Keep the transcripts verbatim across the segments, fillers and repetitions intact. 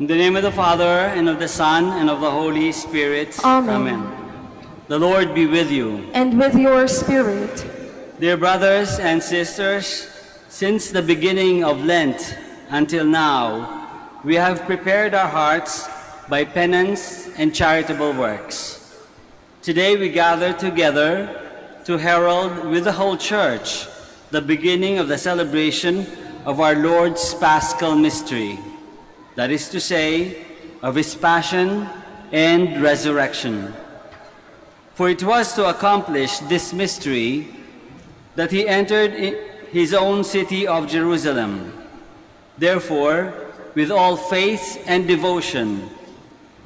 In the name of the Father, and of the Son, and of the Holy Spirit. Amen. Amen. The Lord be with you. And with your spirit. Dear brothers and sisters, since the beginning of Lent until now, we have prepared our hearts by penance and charitable works. Today we gather together to herald with the whole Church the beginning of the celebration of our Lord's Paschal Mystery. That is to say, of his passion and resurrection. For it was to accomplish this mystery that he entered his own city of Jerusalem. Therefore, with all faith and devotion,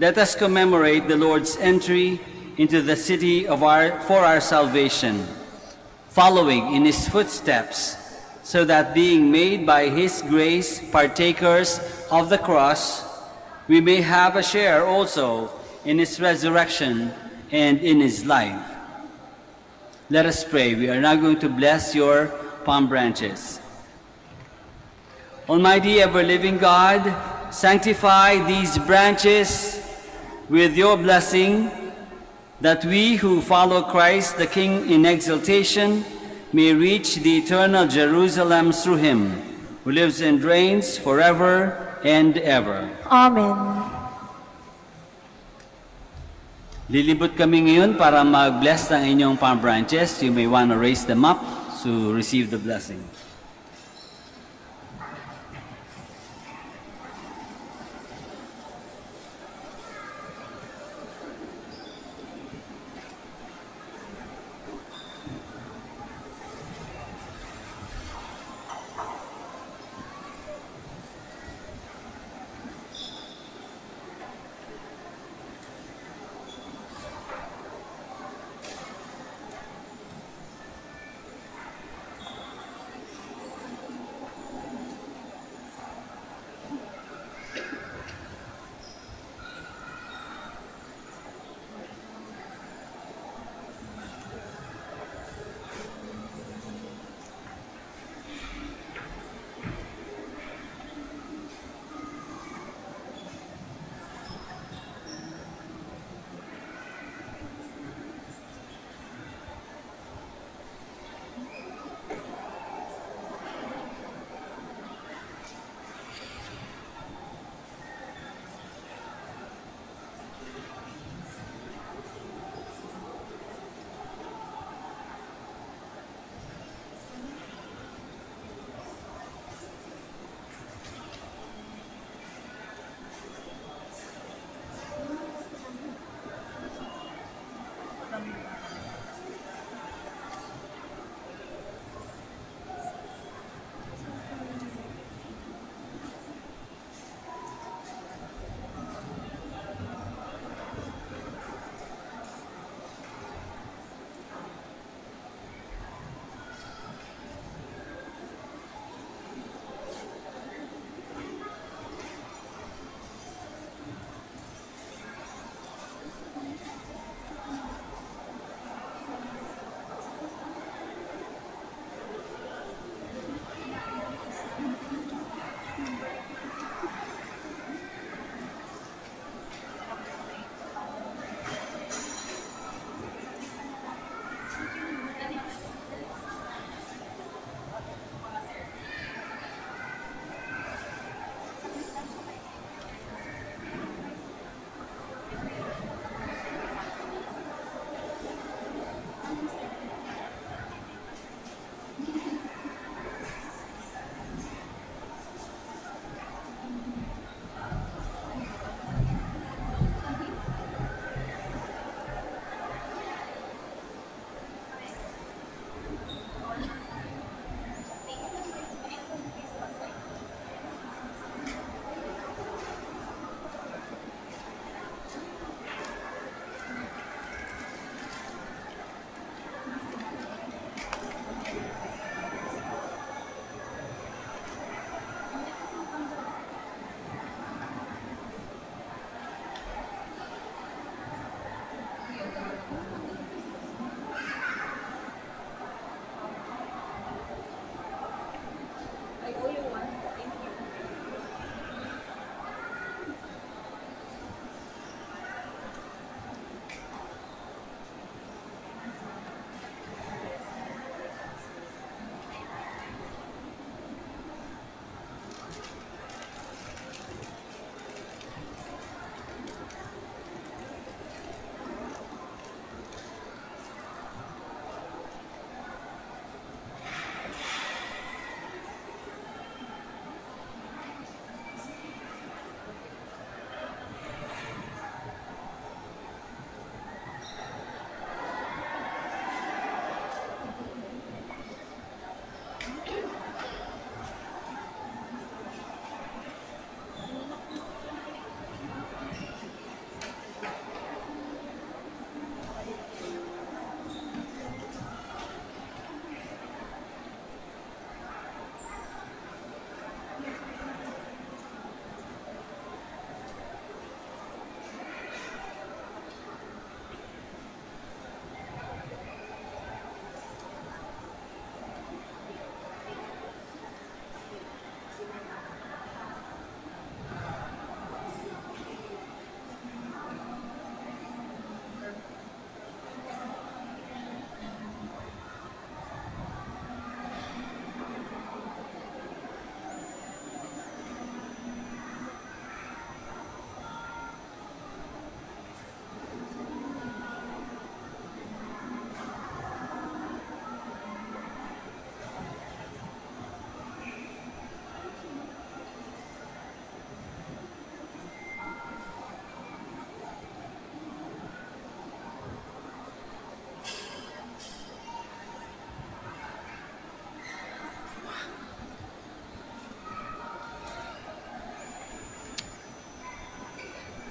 let us commemorate the Lord's entry into the city of our, for our salvation, following in his footsteps, so that being made by his grace partakers of the cross, we may have a share also in his resurrection and in his life. Let us pray. We are now going to bless your palm branches. Almighty ever-living God, sanctify these branches with your blessing, that we who follow Christ the King in exaltation may reach the eternal Jerusalem through him, who lives and reigns forever and ever. Amen. Lilibot kami ngayon para mag-bless ng inyong palm branches. You may want to raise them up to receive the blessing.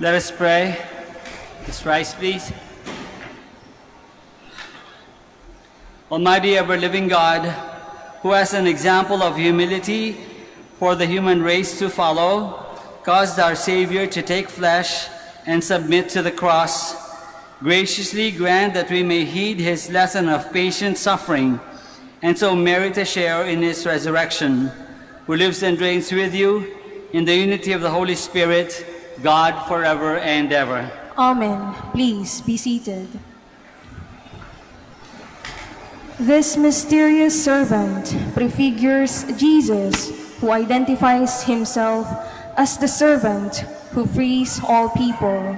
Let us pray. Let's rise, please. Almighty, ever-living God, who as an example of humility for the human race to follow, caused our Savior to take flesh and submit to the cross, graciously grant that we may heed his lesson of patient suffering, and so merit a share in his resurrection, who lives and reigns with you in the unity of the Holy Spirit, God forever and ever. Amen. Please be seated. This mysterious servant prefigures Jesus, who identifies himself as the servant who frees all people.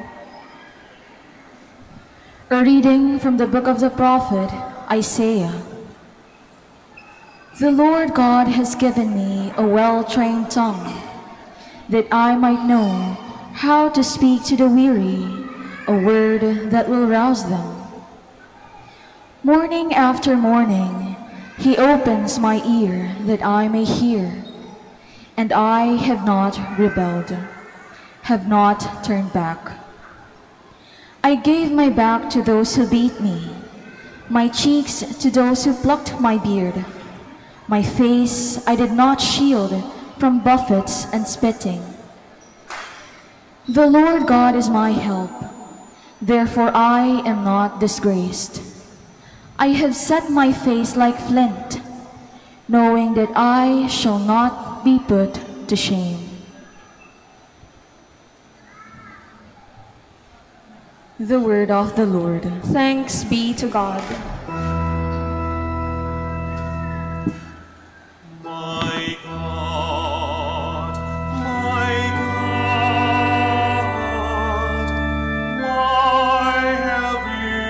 A reading from the book of the prophet Isaiah. The Lord God has given me a well-trained tongue, that I might know how to speak to the weary, a word that will rouse them. Morning after morning, he opens my ear that I may hear, and I have not rebelled, have not turned back. I gave my back to those who beat me, my cheeks to those who plucked my beard. My face I did not shield from buffets and spitting. The Lord God is my help, therefore I am not disgraced. I have set my face like flint, knowing that I shall not be put to shame. The word of the Lord. Thanks be to God. My God, my God, why have you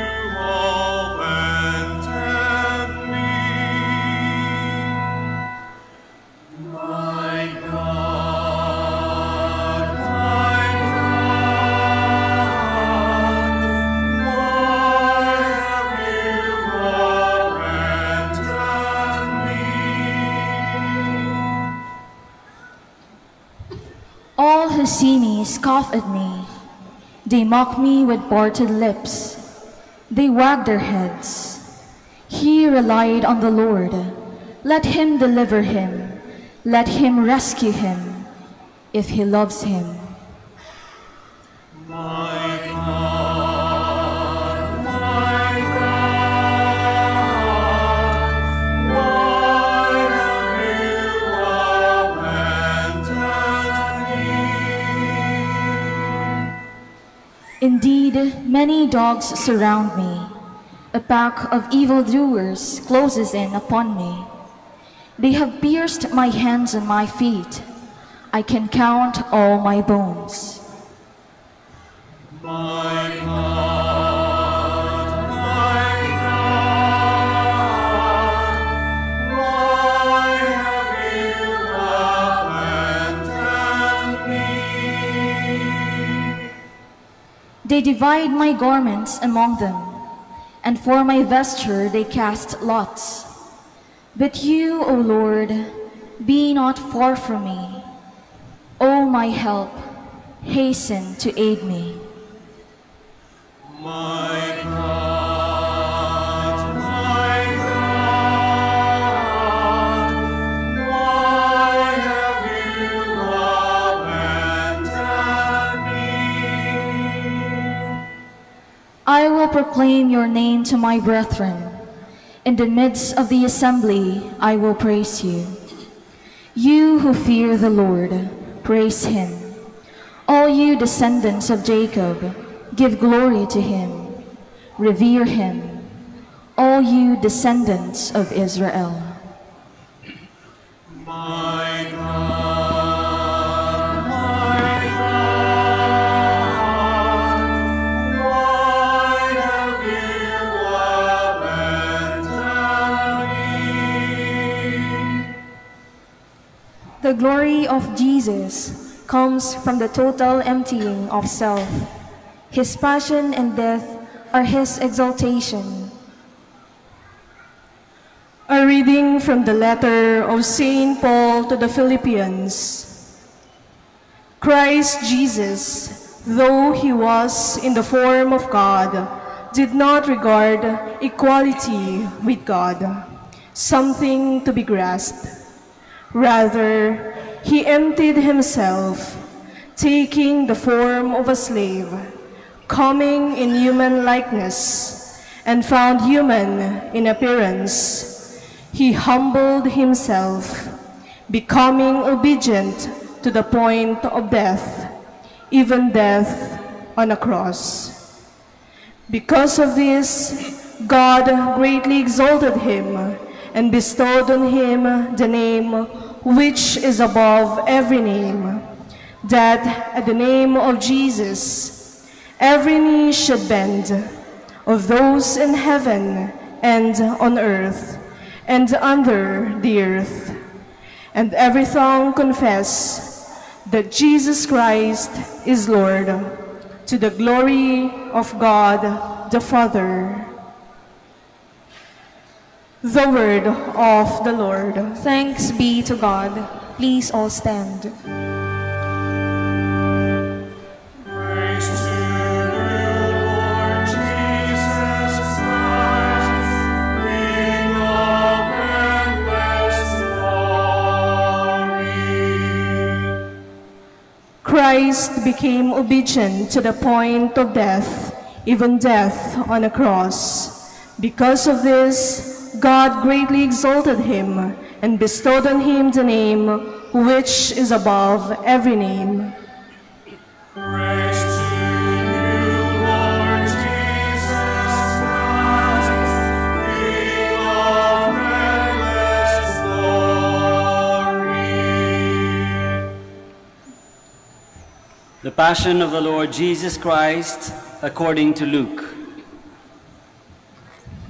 abandoned me? My God, my God, why have you abandoned me? All who see me scoff at me. They mock me with parted lips. They wag their heads. He relied on the Lord. Let him deliver him. Let him rescue him, if he loves him. My God, my God, why have you abandoned me? Indeed, many dogs surround me. A pack of evildoers closes in upon me. They have pierced my hands and my feet. I can count all my bones. My God, my God, why have you abandoned me? They divide my garments among them, and for my vesture they cast lots. But you, O Lord, be not far from me. O my help, hasten to aid me. My God, my God, why have you abandoned me? I will proclaim your name to my brethren. In the midst of the assembly, I will praise you. You who fear the Lord, praise him. All you descendants of Jacob, give glory to him. Revere him, all you descendants of Israel. My God. The glory of Jesus comes from the total emptying of self. His passion and death are his exaltation. A reading from the letter of Saint Paul to the Philippians. Christ Jesus, though he was in the form of God, did not regard equality with God something to be grasped. Rather, he emptied himself, taking the form of a slave, coming in human likeness, and found human in appearance. He humbled himself, becoming obedient to the point of death, even death on a cross. Because of this, God greatly exalted him and bestowed on him the name which is above every name, that at the name of Jesus every knee should bend, of those in heaven and on earth and under the earth, and every tongue confess that Jesus Christ is Lord, to the glory of God the Father. The word of the Lord. Thanks be to God. Please all stand. Christ became obedient to the point of death, even death on a cross. Because of this, God greatly exalted him and bestowed on him the name which is above every name. Praise to you, Lord Jesus Christ, King of endless glory. The Passion of the Lord Jesus Christ according to Luke.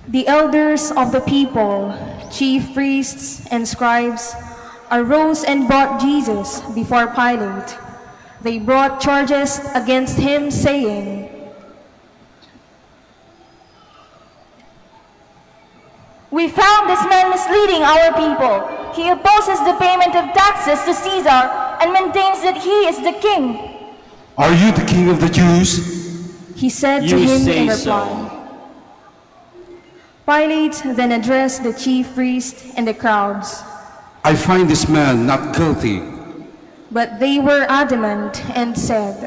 The elders of the people, chief priests and scribes, arose and brought Jesus before Pilate. They brought charges against him, saying, "We found this man misleading our people. He opposes the payment of taxes to Caesar and maintains that he is the king." "Are you the king of the Jews?" he said to him in reply. Pilate then addressed the chief priests and the crowds. "I find this man not guilty." But they were adamant and said,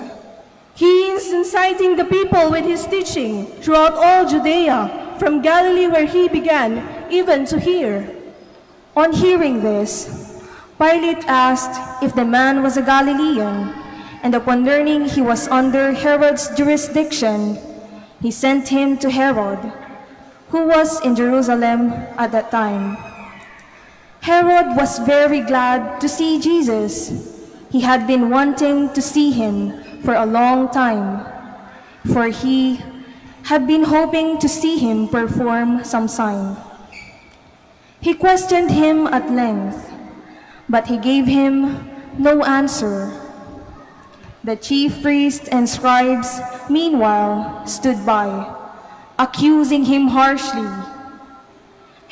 "He is inciting the people with his teaching throughout all Judea, from Galilee where he began, even to here." On hearing this, Pilate asked if the man was a Galilean, and upon learning he was under Herod's jurisdiction, he sent him to Herod, who was in Jerusalem at that time. Herod was very glad to see Jesus. He had been wanting to see him for a long time, for he had been hoping to see him perform some sign. He questioned him at length, but he gave him no answer. The chief priests and scribes, meanwhile, stood by, accusing him harshly.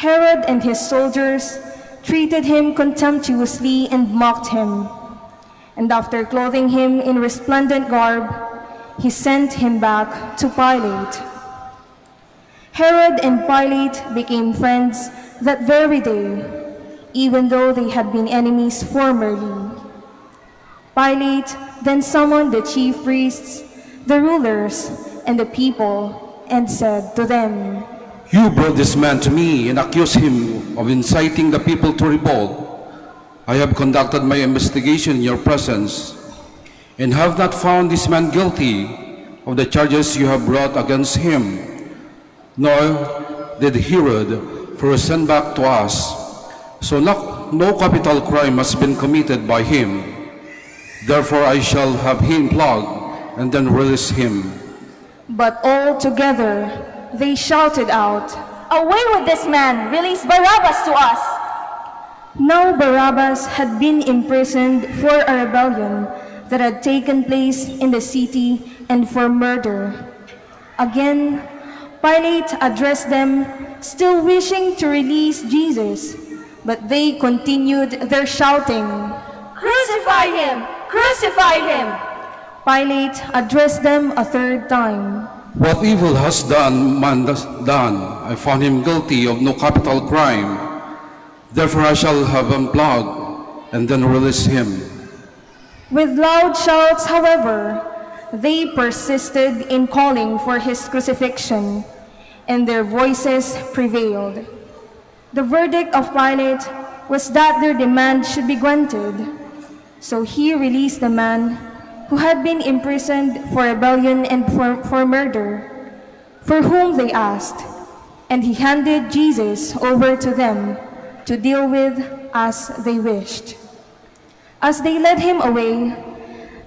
Herod and his soldiers treated him contemptuously and mocked him, and after clothing him in resplendent garb, he sent him back to Pilate. Herod and Pilate became friends that very day, even though they had been enemies formerly. Pilate then summoned the chief priests, the rulers, and the people, and said to them, "You brought this man to me and accused him of inciting the people to revolt. I have conducted my investigation in your presence and have not found this man guilty of the charges you have brought against him. Nor did Herod first send back to us, so no, no capital crime has been committed by him. Therefore I shall have him flogged and then release him." But all together they shouted out, "Away with this man! Release Barabbas to us!" Now Barabbas had been imprisoned for a rebellion that had taken place in the city and for murder. Again, Pilate addressed them, still wishing to release Jesus, but they continued their shouting, "Crucify him! Crucify him!" Pilate addressed them a third time. What evil has done man has done? I found him guilty of no capital crime. Therefore I shall have him flogged and then release him. With loud shouts, however, they persisted in calling for his crucifixion, and their voices prevailed. The verdict of Pilate was that their demand should be granted, so he released the man who had been imprisoned for rebellion and for, for murder, for whom they asked, and he handed Jesus over to them to deal with as they wished. As they led him away,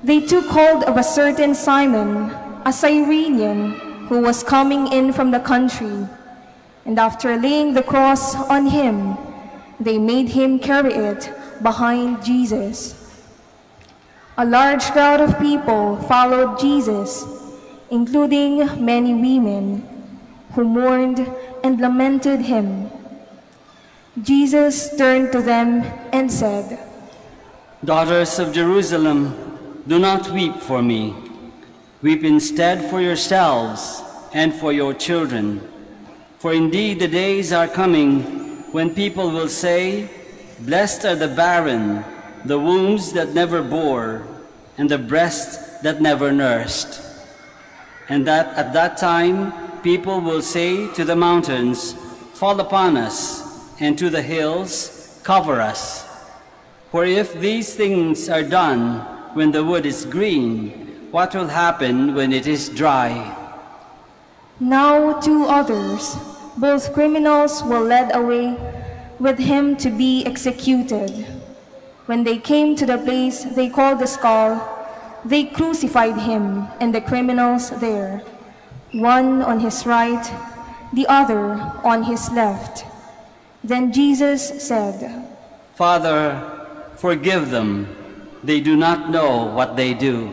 they took hold of a certain Simon, a Cyrenian, who was coming in from the country, and after laying the cross on him, they made him carry it behind Jesus. A large crowd of people followed Jesus, including many women, who mourned and lamented him. Jesus turned to them and said, "Daughters of Jerusalem, do not weep for me. Weep instead for yourselves and for your children. For indeed the days are coming when people will say, 'Blessed are the barren, the wombs that never bore, and the breasts that never nursed.' And that at that time people will say to the mountains, 'Fall upon us,' and to the hills, 'Cover us.' For if these things are done when the wood is green, what will happen when it is dry?" Now two others, both criminals, were led away with him to be executed. When they came to the place they called the Skull, they crucified him and the criminals there, one on his right, the other on his left. Then Jesus said, "Father, forgive them. They do not know what they do."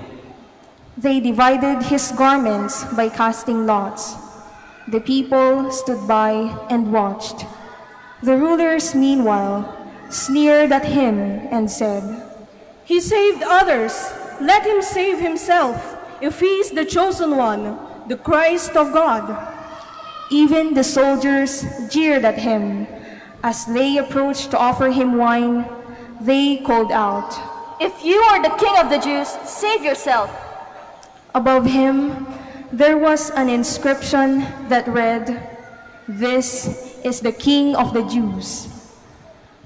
They divided his garments by casting lots. The people stood by and watched. The rulers, meanwhile, sneered at him and said, "He saved others. Let him save himself, if he is the chosen one, the Christ of God." Even the soldiers jeered at him. As they approached to offer him wine, they called out, "If you are the King of the Jews, save yourself." Above him, there was an inscription that read, "This is the King of the Jews."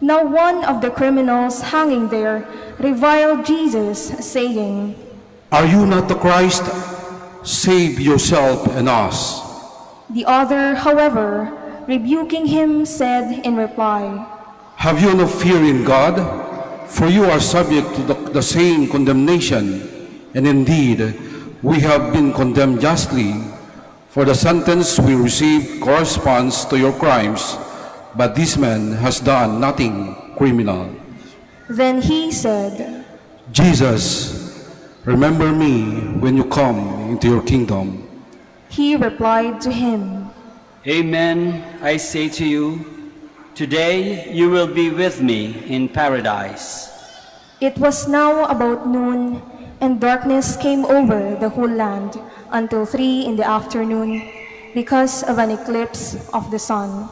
Now one of the criminals hanging there reviled Jesus, saying, "Are you not the Christ? Save yourself and us." The other, however, rebuking him, said in reply, "Have you no fear in God? For you are subject to the, the same condemnation. And indeed, we have been condemned justly, for the sentence we receive corresponds to your crimes. But this man has done nothing criminal." Then he said, "Jesus, remember me when you come into your kingdom." He replied to him, "Amen, I say to you, today you will be with me in paradise." It was now about noon, and darkness came over the whole land until three in the afternoon, because of an eclipse of the sun.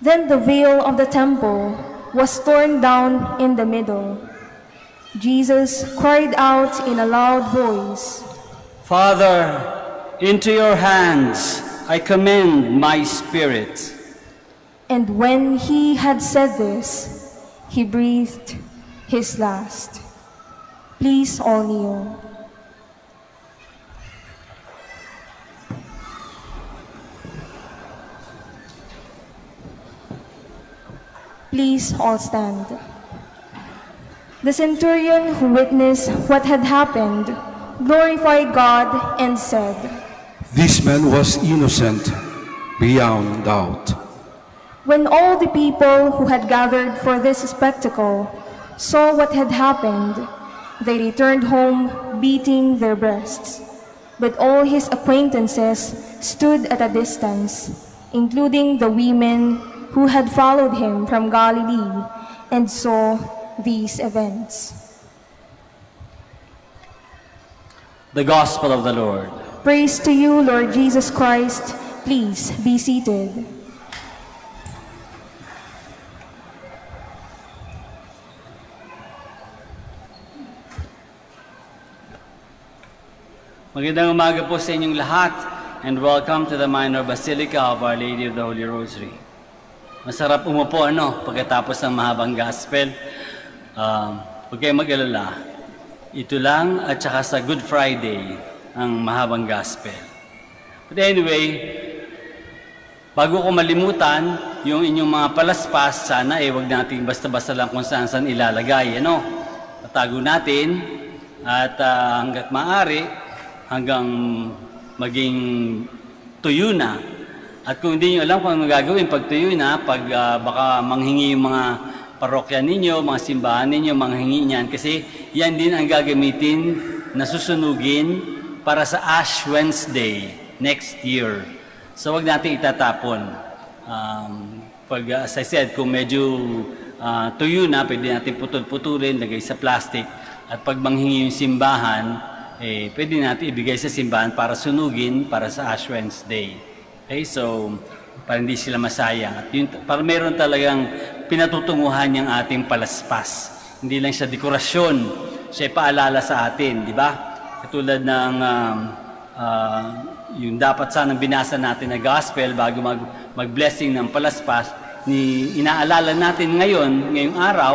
Then the veil of the temple was torn down in the middle. Jesus cried out in a loud voice, "Father, into your hands I commend my spirit." And when he had said this, he breathed his last. Please all kneel. Please all stand. The centurion who witnessed what had happened glorified God and said, "This man was innocent beyond doubt." When all the people who had gathered for this spectacle saw what had happened, they returned home beating their breasts. But all his acquaintances stood at a distance, including the women who had followed him from Galilee and saw these events. The Gospel of the Lord. Praise to you, Lord Jesus Christ. Please be seated. Magandang umaga po sa inyong lahat, and welcome to the Minor Basilica of Our Lady of the Holy Rosary. Masarap umupo, ano, pagkatapos ng mahabang gospel. Uh, huwag kayong mag-alala. Ito lang at saka sa Good Friday ang mahabang gospel. But anyway, bago ko malimutan yung inyong mga palaspas, sana eh huwag nating basta-basta lang kung saan saan ilalagay. Ano? Patago natin at uh, hanggat maaari, hanggang maging tuyo na. At kung hindi nyo alam kung ano gagawin pag tuyo na, pag uh, baka manghingi yung mga parokya ninyo, mga simbahan ninyo, manghingi niyan. Kasi yan din ang gagamitin na susunugin para sa Ash Wednesday next year. So wag natin itatapon. Um, pag, as I said, kung medyo uh, tuyo na, pwede natin putol-putulin, lagay sa plastic. At pag manghingi yung simbahan, eh, pwede natin ibigay sa simbahan para sunugin para sa Ash Wednesday. Okay, so para hindi sila masayang. At yun, para meron talagang pinatutunguhan yung ating palaspas. Hindi lang siya dekorasyon, siya paalala sa atin, di ba? Katulad ng um, uh, yung dapat sanang binasa natin na gospel bago mag, mag-blessing ng palaspas, ni, inaalala natin ngayon, ngayong araw,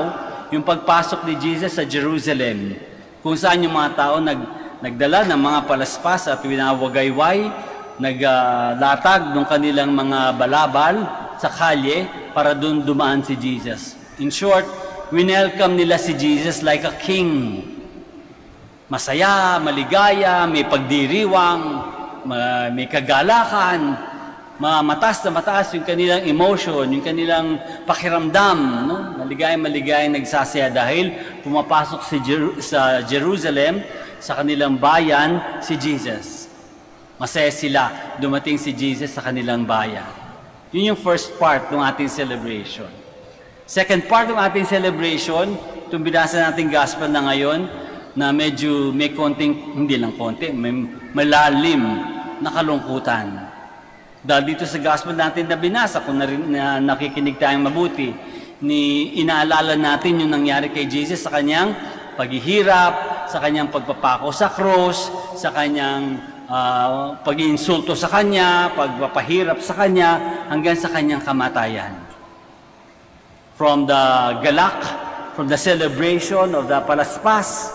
yung pagpasok ni Jesus sa Jerusalem, kung saan yung mga tao nag, nagdala ng mga palaspas at winawagayway, naglatag uh, ng kanilang mga balabal sa kalye para doon dumaan si Jesus. In short, winelcome nila si Jesus like a king. Masaya, maligaya, may pagdiriwang, may kagalakan, mataas na mataas yung kanilang emotion, yung kanilang pakiramdam. No? Maligaya, maligaya, nagsasaya dahil pumapasok si Jer- sa Jerusalem, sa kanilang bayan, si Jesus. Masaya sila, dumating si Jesus sa kanilang bayan. Yun yung first part ng ating celebration. Second part ng ating celebration, itong binasa nating gospel na ngayon, na medyo may konting, hindi lang konti, may malalim na kalungkutan. Dahil dito sa gospel natin na binasa, kung na, na, nakikinig tayong mabuti, ni, inaalala natin yung nangyari kay Jesus sa kanyang paghihirap, sa kanyang pagpapako sa cross, sa kanyang Uh, pag-iinsulto sa kanya, pagpapahirap sa kanya, hanggang sa kanyang kamatayan. From the galak, from the celebration of the palaspas,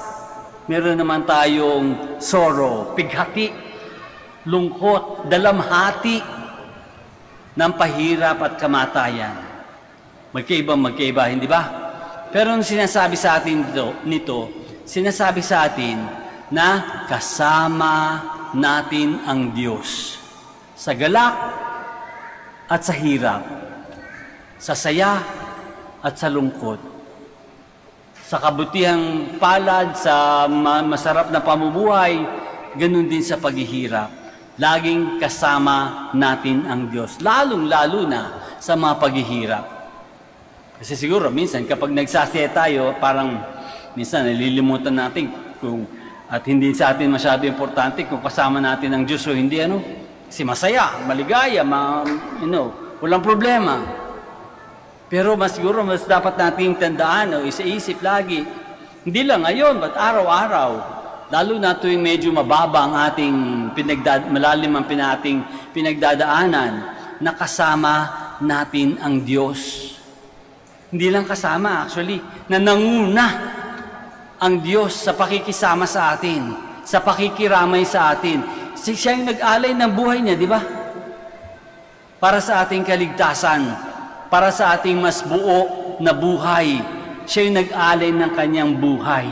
meron naman tayong sorrow, pighati, lungkot, dalamhati ng pahirap at kamatayan. Magkaiba, magkaiba, hindi ba? Pero ang sinasabi sa atin dito, nito, sinasabi sa atin na kasama natin ang Diyos sa galak at sa hirap, sa saya at sa lungkot, sa kabutihang palad, sa masarap na pamumuhay, ganun din sa paghihirap. Laging kasama natin ang Diyos, lalong-lalo na sa mga paghihirap. Kasi siguro, minsan kapag nagsasaya tayo, parang minsan nalilimutan natin kung at hindi sa atin masyado importante kung kasama natin ang Diyos o hindi, ano? Kasi masaya, maligaya, ma, you know, walang problema. Pero mas siguro, mas dapat nating tandaan o isa-isip lagi. Hindi lang ngayon, but araw-araw. Lalo na tuwing medyo mababa ang ating, pinagdad, malalim ang pinating pinagdadaanan, na kasama natin ang Diyos. Hindi lang kasama, actually, na nanguna ang Diyos sa pakikisama sa atin, sa pakikiramay sa atin. Siya yung nag-alay ng buhay niya, di ba? Para sa ating kaligtasan, para sa ating mas buo na buhay. Siya yung nag-alay ng kanyang buhay.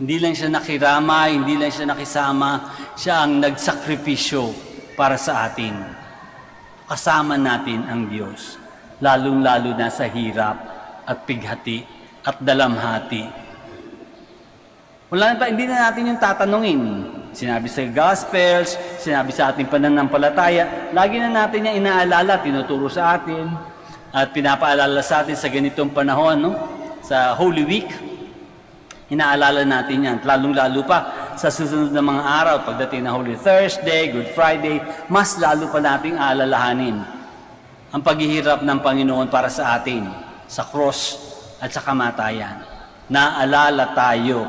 Hindi lang siya nakiramay, hindi lang siya nakisama, siya ang nagsakripisyo para sa atin. Kasama natin ang Diyos, lalong-lalo na sa hirap at pighati at dalamhati. Wala na, hindi na natin yung tatanungin. Sinabi sa Gospels, sinabi sa ating pananampalataya, lagi na natin yung inaalala, tinuturo sa atin, at pinapaalala sa atin sa ganitong panahon, no? Sa Holy Week, inaalala natin yan, lalong-lalo pa sa susunod na mga araw, pagdating na Holy Thursday, Good Friday, mas lalo pa nating alalahanin ang paghihirap ng Panginoon para sa atin, sa cross at sa kamatayan. Naalala tayo,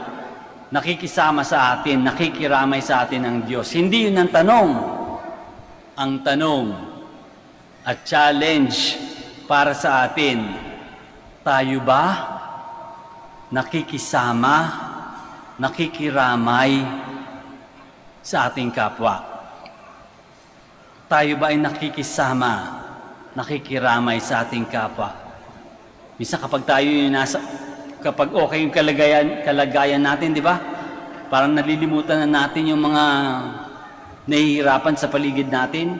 nakikisama sa atin, nakikiramay sa atin ang Diyos. Hindi yun ang tanong. Ang tanong at challenge para sa atin, tayo ba nakikisama, nakikiramay sa ating kapwa? Tayo ba ay nakikisama, nakikiramay sa ating kapwa? Minsan kapag tayo yung nasa, kapag okay yung kalagayan, kalagayan natin, di ba? Parang nalilimutan na natin yung mga nahihirapan sa paligid natin.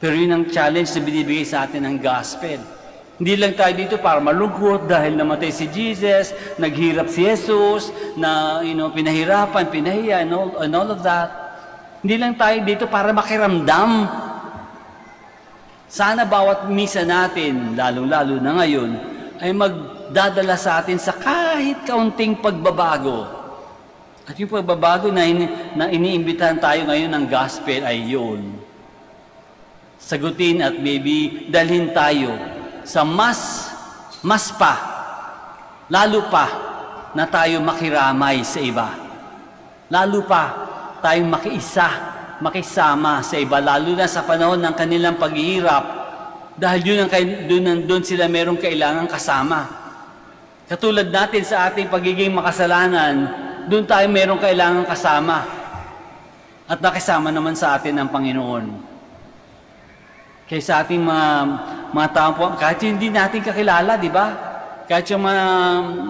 Pero yun ang challenge na binibigay sa atin ng gospel. Hindi lang tayo dito para malugod dahil namatay si Jesus, naghirap si Jesus, na you know, pinahirapan, pinahiya, and all, and all of that. Hindi lang tayo dito para makiramdam. Sana bawat misa natin, lalong-lalo na ngayon, ay magdadala sa atin sa kahit kaunting pagbabago. At yung pagbabago na, ini na iniimbitahan tayo ngayon ng gospel ay yun. Sagutin at maybe dalhin tayo sa mas, mas pa, lalo pa na tayo makiramay sa iba. Lalo pa tayong makiisa, makisama sa iba, lalo na sa panahon ng kanilang paghihirap dahil yun ang, dun, dun sila merong kailangan kasama. Katulad natin sa ating pagiging makasalanan, dun tayo merong kailangan kasama. At nakisama naman sa atin ang Panginoon. Kaysa ating mga, mga taong po, kahit hindi natin kakilala, di ba? Kahit yung mga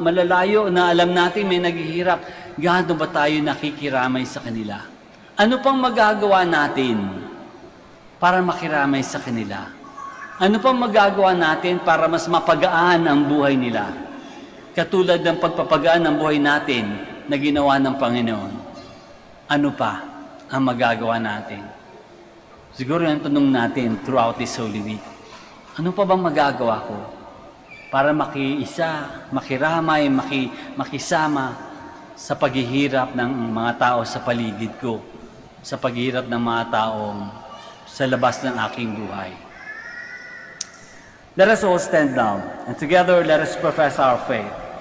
malalayo na alam natin may naghihirap, gaano ba tayo nakikiramay sa kanila? Ano pang magagawa natin para makiramay sa kanila? Ano pang magagawa natin para mas mapagaan ang buhay nila? Katulad ng pagpapagaan ng buhay natin na ginawa ng Panginoon. Ano pa ang magagawa natin? Siguro yung tanong natin throughout this Holy Week, ano pa bang magagawa ko para makiisa, makiramay, maki, makisama sa paghihirap ng mga tao sa paligid ko, sa paghihirap ng mga taong sa labas ng aking buhay? Let us all stand down and together let us profess our faith.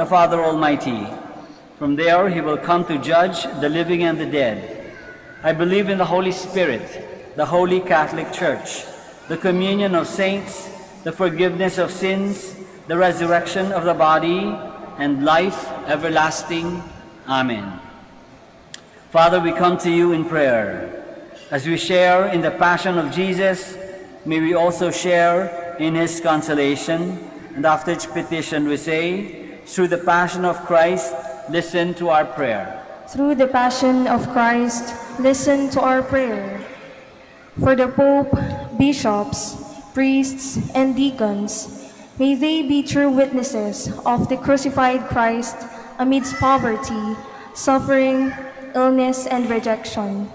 the Father Almighty. From there, he will come to judge the living and the dead. I believe in the Holy Spirit, the Holy Catholic Church, the communion of saints, the forgiveness of sins, the resurrection of the body, and life everlasting. Amen. Father, we come to you in prayer. As we share in the passion of Jesus, may we also share in his consolation. And after each petition we say, through the passion of Christ, listen to our prayer. Through the passion of Christ, listen to our prayer. For the Pope, bishops, priests, and deacons, may they be true witnesses of the crucified Christ amidst poverty, suffering, illness, and rejection.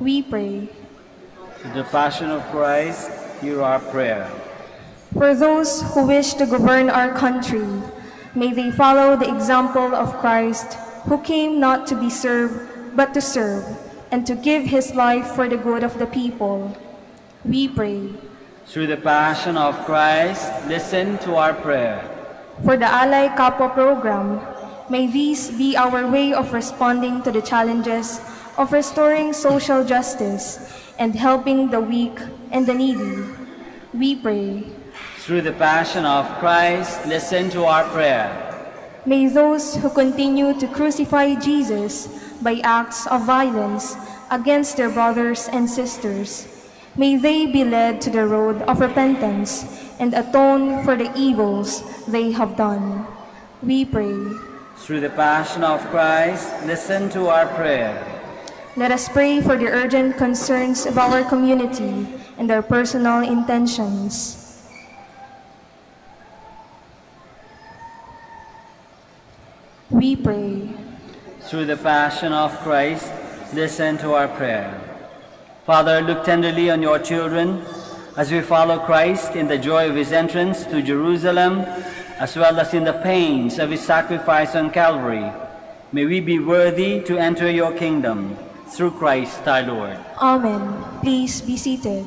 We pray. To the passion of Christ, hear our prayer. For those who wish to govern our country, may they follow the example of Christ, who came not to be served, but to serve, and to give his life for the good of the people. We pray. Through the passion of Christ, listen to our prayer. For the Alay Kapo program, may these be our way of responding to the challenges of restoring social justice and helping the weak and the needy. We pray. Through the passion of Christ, listen to our prayer. May those who continue to crucify Jesus by acts of violence against their brothers and sisters, may they be led to the road of repentance and atone for the evils they have done. We pray. Through the passion of Christ, listen to our prayer. Let us pray for the urgent concerns of our community and our personal intentions. We pray. Through the passion of Christ, listen to our prayer. Father, look tenderly on your children as we follow Christ in the joy of his entrance to Jerusalem, as well as in the pains of his sacrifice on Calvary. May we be worthy to enter your kingdom. Through Christ our Lord. Amen. Please be seated.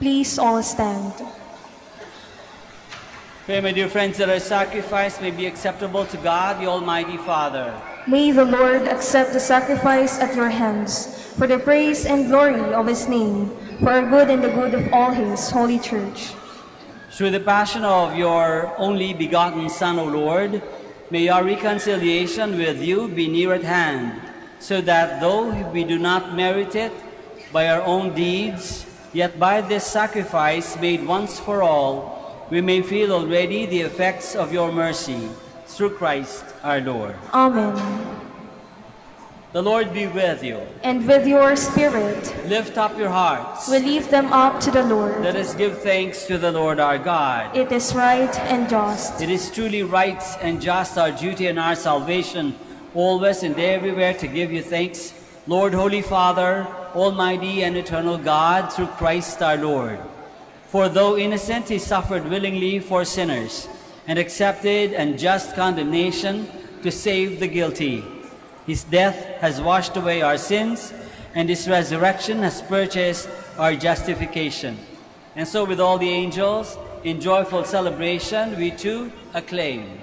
Please all stand. Pray, my dear friends, that our sacrifice may be acceptable to God, the Almighty Father. May the Lord accept the sacrifice at your hands for the praise and glory of his name, for our good and the good of all his holy church. Through the passion of your only begotten Son, O Lord, may our reconciliation with you be near at hand, so that though we do not merit it by our own deeds, yet by this sacrifice made once for all, we may feel already the effects of your mercy. Through Christ our Lord. Amen. The Lord be with you. And with your spirit. Lift up your hearts. We lift them up to the Lord. Let us give thanks to the Lord our God. It is right and just. It is truly right and just, our duty and our salvation, always and everywhere to give you thanks, Lord, Holy Father, Almighty and eternal God, through Christ our Lord. For though innocent, he suffered willingly for sinners, and accepted and just condemnation to save the guilty. His death has washed away our sins, and his resurrection has purchased our justification. And so with all the angels, in joyful celebration, we too acclaim.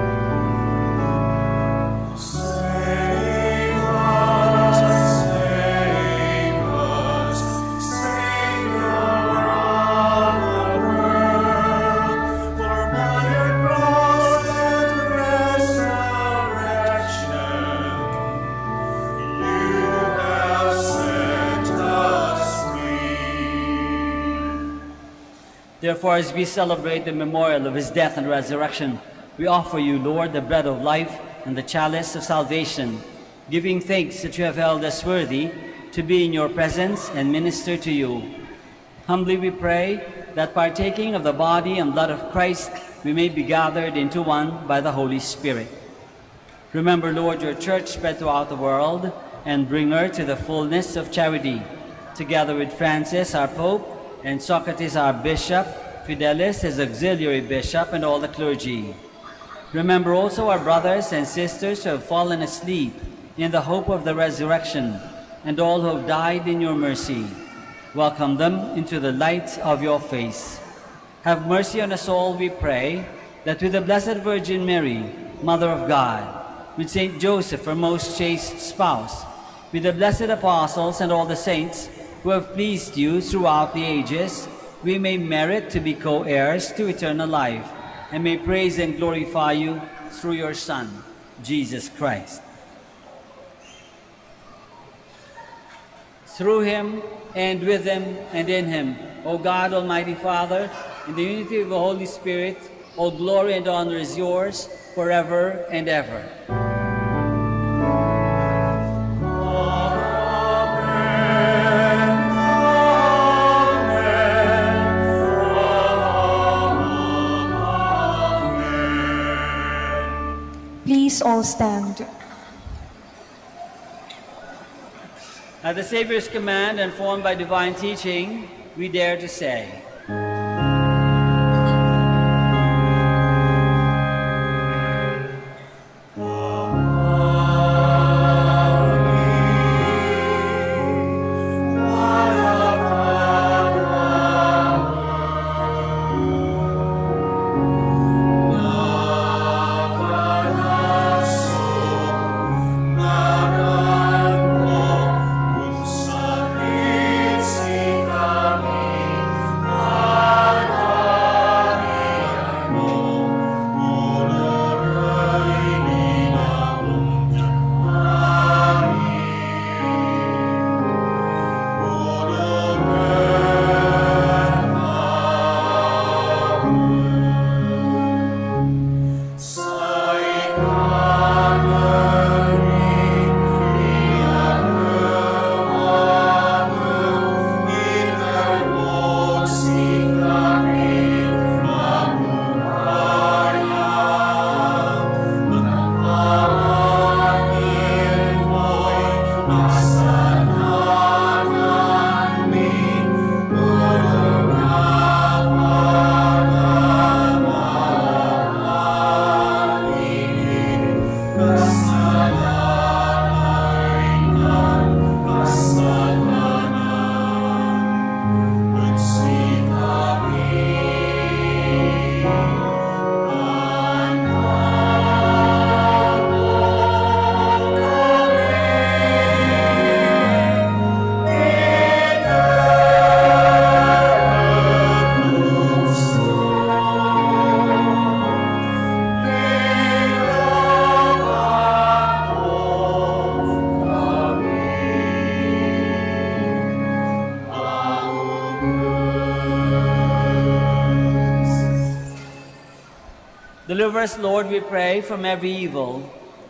Save us, save us, Savior of the world. For by your cross and resurrection, you have set us free. Therefore, as we celebrate the memorial of his death and resurrection, we offer you, Lord, the bread of life and the chalice of salvation, giving thanks that you have held us worthy to be in your presence and minister to you. Humbly we pray that partaking of the body and blood of Christ, we may be gathered into one by the Holy Spirit. Remember, Lord, your church spread throughout the world, and bring her to the fullness of charity, together with Francis, our Pope, and Socrates, our Bishop, Fidelis, his auxiliary bishop, and all the clergy. Remember also our brothers and sisters who have fallen asleep in the hope of the resurrection, and all who have died in your mercy. Welcome them into the light of your face. Have mercy on us all, we pray, that with the Blessed Virgin Mary, Mother of God, with Saint Joseph, her most chaste spouse, with the blessed apostles and all the saints who have pleased you throughout the ages, we may merit to be co-heirs to eternal life, and may praise and glorify you through your Son, Jesus Christ. Through him, and with him, and in him, O God, Almighty Father, in the unity of the Holy Spirit, all glory and honor is yours forever and ever. Please all stand. At the Savior's command and formed by divine teaching, we dare to say, Deliver us, Lord, we pray, from every evil.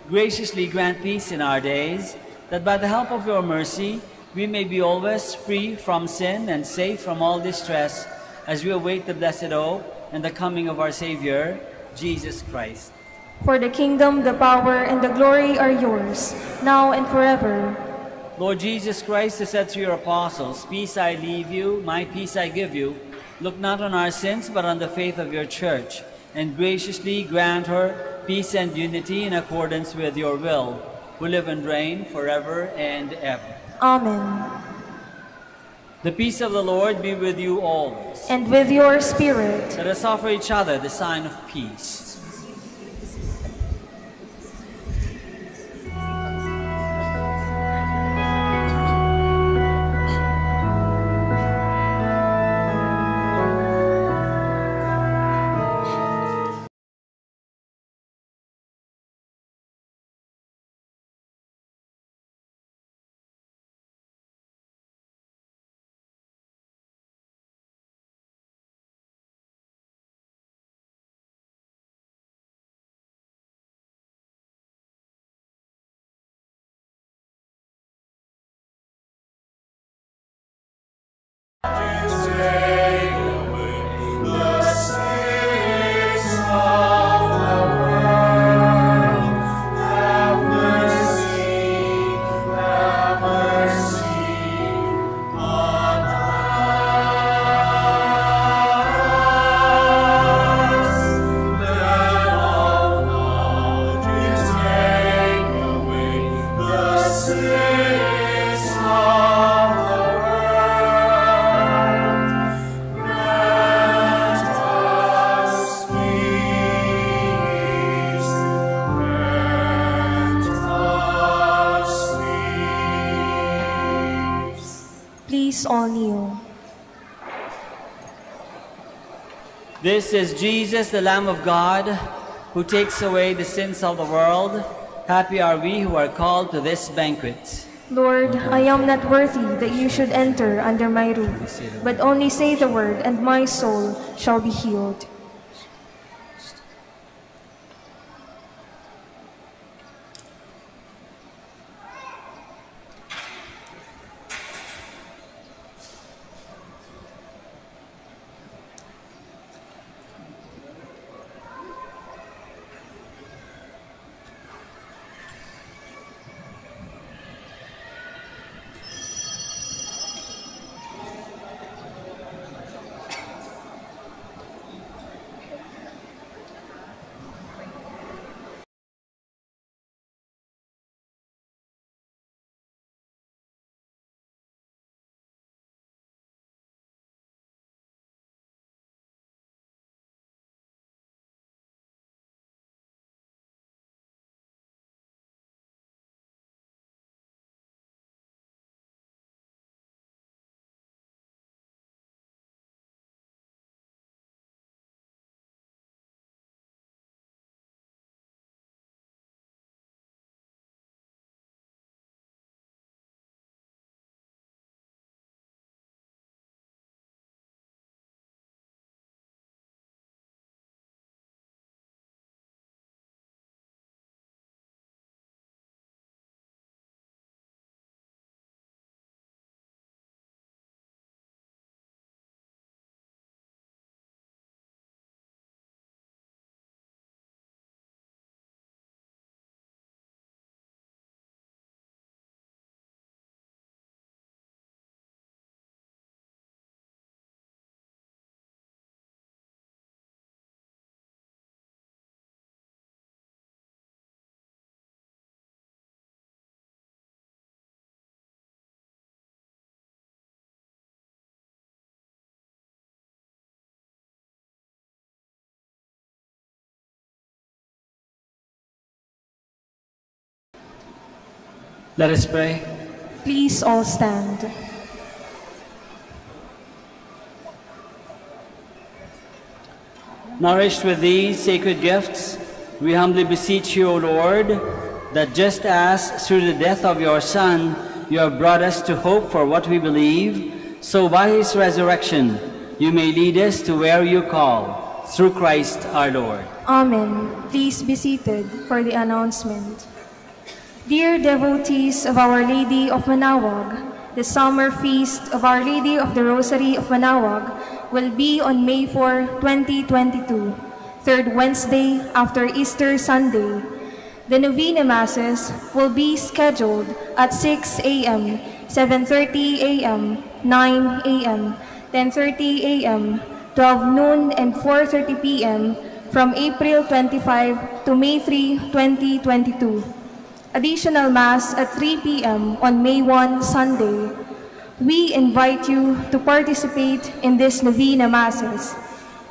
Graciously grant peace in our days, that by the help of your mercy, we may be always free from sin and safe from all distress, as we await the blessed hope and the coming of our Savior, Jesus Christ. For the kingdom, the power, and the glory are yours, now and forever. Lord Jesus Christ, who said to your apostles, "Peace I leave you, my peace I give you," look not on our sins, but on the faith of your Church, and graciously grant her peace and unity in accordance with your will, who live and reign forever and ever. Amen. The peace of the Lord be with you always. And with your spirit. Let us offer each other the sign of peace. This is Jesus, the Lamb of God, who takes away the sins of the world. Happy are we who are called to this banquet. Lord, I am not worthy that you should enter under my roof, but only say the word, and my soul shall be healed. Let us pray. Please all stand. Nourished with these sacred gifts, we humbly beseech you, O Lord, that just as through the death of your Son you have brought us to hope for what we believe, so by his resurrection you may lead us to where you call, through Christ our Lord. Amen. Please be seated for the announcement. Dear devotees of Our Lady of Manaoag, the summer feast of Our Lady of the Rosary of Manaoag will be on May fourth, twenty twenty-two, third Wednesday after Easter Sunday. The Novena Masses will be scheduled at six A M, seven thirty A M, nine A M, ten thirty A M, twelve noon, and four thirty P M from April twenty-fifth to May third, twenty twenty-two. Additional Mass at three P M on May first, Sunday. We invite you to participate in this Novena Masses.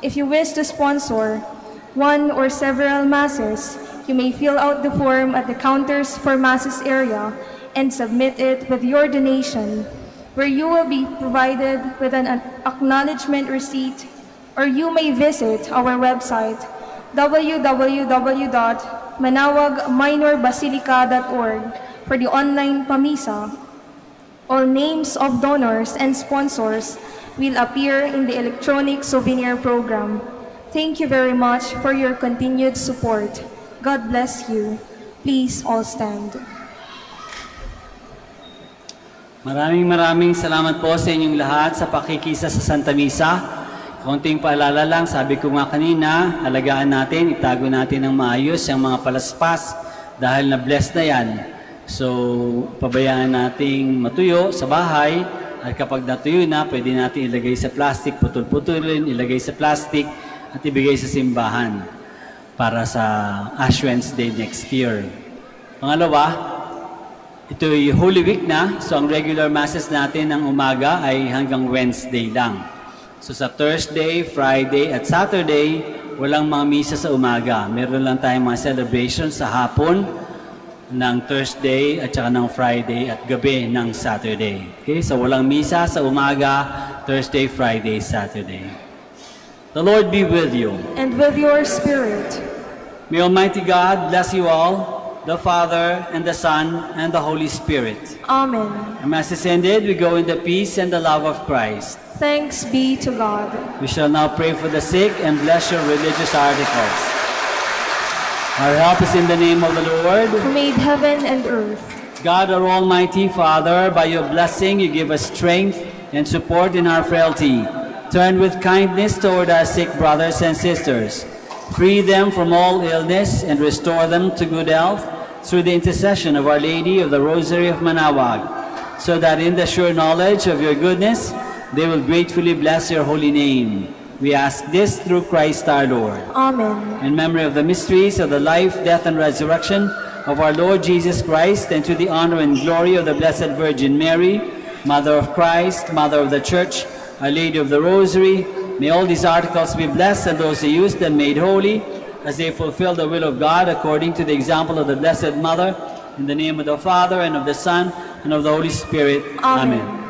If you wish to sponsor one or several Masses, you may fill out the form at the counters for Masses area and submit it with your donation, where you will be provided with an acknowledgement receipt, or you may visit our website w w w dot manaoag minor basilica dot org for the online pamisa. All names of donors and sponsors will appear in the electronic souvenir program. Thank you very much for your continued support. God bless you. Please all stand. Maraming maraming salamat po sa inyong lahat sa pakikisa sa Santa Misa. Konting paalala lang, sabi ko nga kanina, alagaan natin, itago natin ng maayos yung mga palaspas dahil na-bless na yan. So, pabayaan nating matuyo sa bahay, at kapag natuyo na, pwede natin ilagay sa plastic, putul-putulin, ilagay sa plastic, at ibigay sa simbahan para sa Ash Wednesday next year. Pangalawa, ito'y Holy Week na, so ang regular masses natin ng umaga ay hanggang Wednesday lang. So sa Thursday, Friday at Saturday, walang mga misa sa umaga. Meron lang tayong mga celebration sa hapon ng Thursday at saka ng Friday at gabi ng Saturday. Okay? So walang misa sa umaga, Thursday, Friday, Saturday. The Lord be with you. And with your spirit. May Almighty God bless you all, the Father, and the Son, and the Holy Spirit. Amen. And as is ended, we go in the peace and the love of Christ. Thanks be to God. We shall now pray for the sick and bless your religious articles. Our help is in the name of the Lord, who made heaven and earth. God, our Almighty Father, by your blessing you give us strength and support in our frailty. Turn with kindness toward our sick brothers and sisters. Free them from all illness and restore them to good health through the intercession of Our Lady of the Rosary of Manaoag, so that in the sure knowledge of your goodness, they will gratefully bless your holy name. We ask this through Christ our Lord. Amen. In memory of the mysteries of the life, death, and resurrection of our Lord Jesus Christ, and to the honor and glory of the Blessed Virgin Mary, Mother of Christ, Mother of the Church, Our Lady of the Rosary, may all these articles be blessed and those who use them made holy, as they fulfill the will of God according to the example of the Blessed Mother. In the name of the Father, and of the Son, and of the Holy Spirit. Amen. Amen.